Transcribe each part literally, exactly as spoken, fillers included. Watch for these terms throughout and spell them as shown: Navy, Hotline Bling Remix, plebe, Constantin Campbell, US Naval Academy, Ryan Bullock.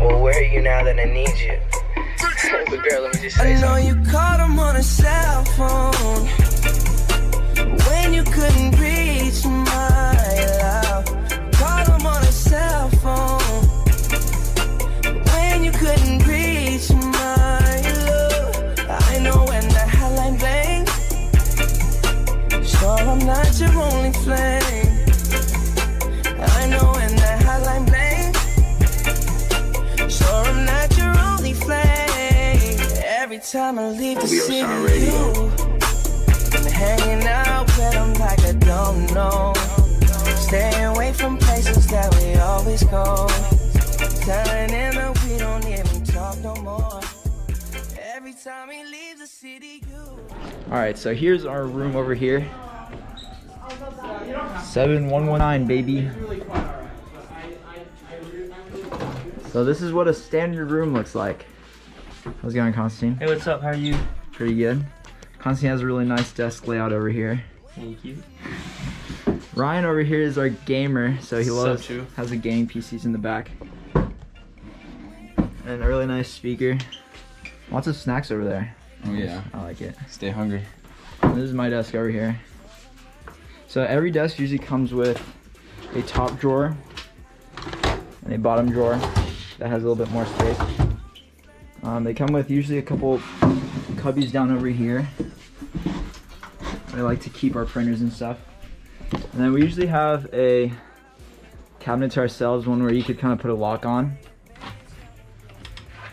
Well, where are you now that I need you? But girl, let me just say I know something. You called him on a cell phone when you couldn't reach my love. Called him on a cell phone when you couldn't reach my love. I know when the hotline bangs, so I'm not your only flame. Time I leave the city, I'm hanging out with them like I don't know. Stay away from places that we always go. Telling him that we don't even talk no more. Every time he leaves the city, you. Alright, so here's our room over here. seven one one nine, baby. So this is what a standard room looks like. How's it going, Constantine? Hey, what's up? How are you? Pretty good. Constantine has a really nice desk layout over here. Thank you. Ryan over here is our gamer, so he loves, so has the gaming P Cs in the back. And a really nice speaker. Lots of snacks over there. Oh yeah. I like it. Stay hungry. And this is my desk over here. So every desk usually comes with a top drawer and a bottom drawer that has a little bit more space. Um, they come with usually a couple cubbies down over here. I like to keep our printers and stuff. And then we usually have a cabinet to ourselves, one where you could kind of put a lock on.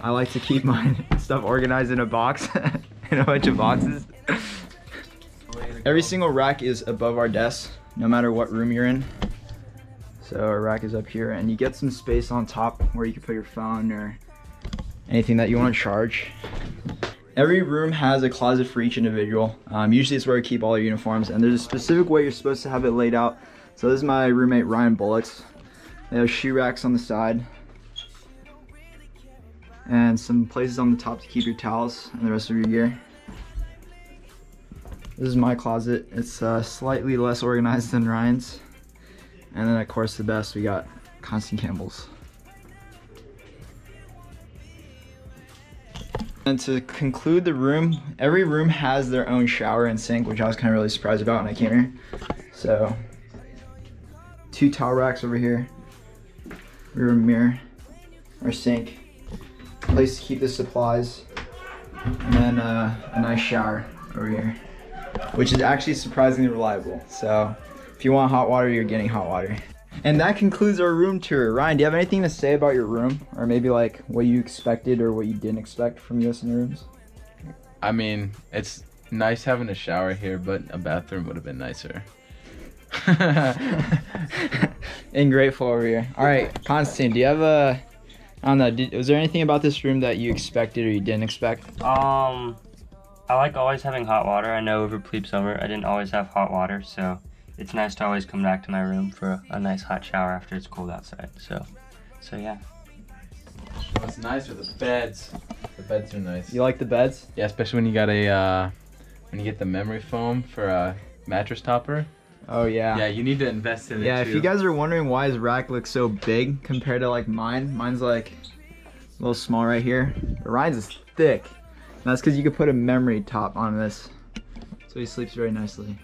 I like to keep my stuff organized in a box, in a bunch of boxes. Every single rack is above our desk, no matter what room you're in. So our rack is up here, and you get some space on top where you can put your phone or anything that you want to charge. Every room has a closet for each individual. Um, usually it's where I keep all your uniforms, and there's a specific way you're supposed to have it laid out. So this is my roommate Ryan Bullock's. They have shoe racks on the side and some places on the top to keep your towels and the rest of your gear. This is my closet. It's uh, slightly less organized than Ryan's. And then of course the best, we got Constant Campbell's. And to conclude the room, every room has their own shower and sink, which I was kind of really surprised about when I came here. So, two towel racks over here, rear mirror, our sink, place to keep the supplies, and then uh, a nice shower over here, which is actually surprisingly reliable. So, if you want hot water, you're getting hot water. And that concludes our room tour. Ryan, do you have anything to say about your room? Or maybe like what you expected or what you didn't expect from U S Naval rooms? I mean, it's nice having a shower here, but a bathroom would have been nicer. And grateful over here. All right, Constantine, do you have a, I don't know, did, was there anything about this room that you expected or you didn't expect? Um, I like always having hot water. I know over plebe summer, I didn't always have hot water, so it's nice to always come back to my room for a, a nice hot shower after it's cold outside. So, so yeah. What's nice are the beds. The beds are nice. You like the beds? Yeah, especially when you got a, uh, when you get the memory foam for a mattress topper. Oh yeah. Yeah, you need to invest in it too. Yeah, if you guys are wondering why his rack looks so big compared to like mine, mine's like a little small right here. But Ryan's is thick. And that's because you could put a memory top on this. So he sleeps very nicely.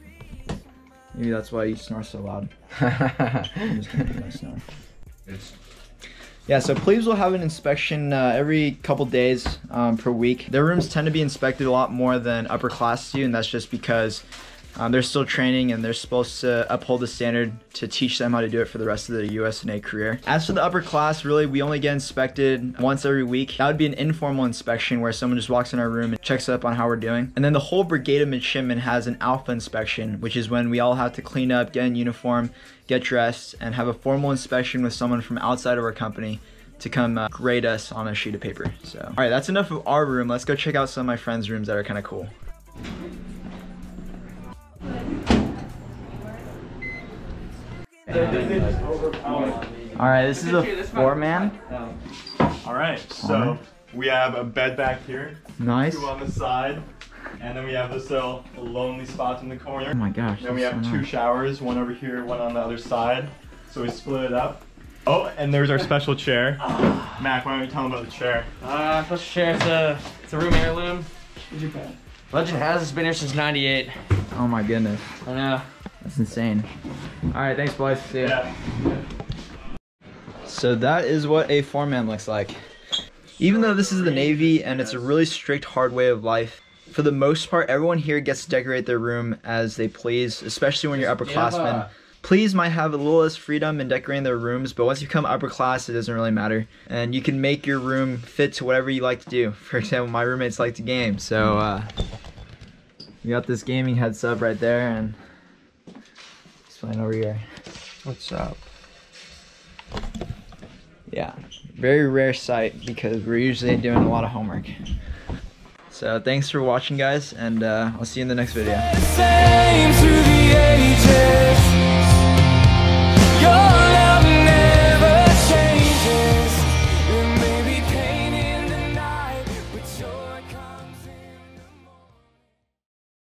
Maybe that's why you snore so loud. I'm just gonna do my snore. Yeah, so plebes will have an inspection uh, every couple days um, per week. Their rooms tend to be inspected a lot more than upper class do, and that's just because um, they're still training and they're supposed to uphold the standard to teach them how to do it for the rest of their U S N A career. As for the upper class, really, we only get inspected once every week. That would be an informal inspection where someone just walks in our room and checks up on how we're doing. And then the whole brigade of midshipmen has an alpha inspection, which is when we all have to clean up, get in uniform, get dressed, and have a formal inspection with someone from outside of our company to come uh, grade us on a sheet of paper. So, all right, that's enough of our room. Let's go check out some of my friends' rooms that are kind of cool. Alright, this is a four man. Alright, so we have a bed back here. Nice. Two on the side. And then we have this little lonely spot in the corner. Oh my gosh. Then we have two showers, one over here, one on the other side. So we split it up. Oh, and there's our special chair. Mac, why don't you tell them about the chair? Uh, special chair, it's a, it's a room heirloom. Legend has, it's been here since ninety-eight. Oh my goodness. I know. That's insane. All right, thanks boys, see ya. Yeah. So that is what a farmhand looks like. Even though this is the Navy and it's a really strict, hard way of life, for the most part, everyone here gets to decorate their room as they please, especially when you're upperclassmen. Please might have a little less freedom in decorating their rooms, but once you become upper class, it doesn't really matter. And you can make your room fit to whatever you like to do. For example, my roommates like to game, so uh, we got this gaming heads up right there, and it's playing over here. What's up? Yeah, very rare sight because we're usually doing a lot of homework. So thanks for watching, guys, and uh, I'll see you in the next video.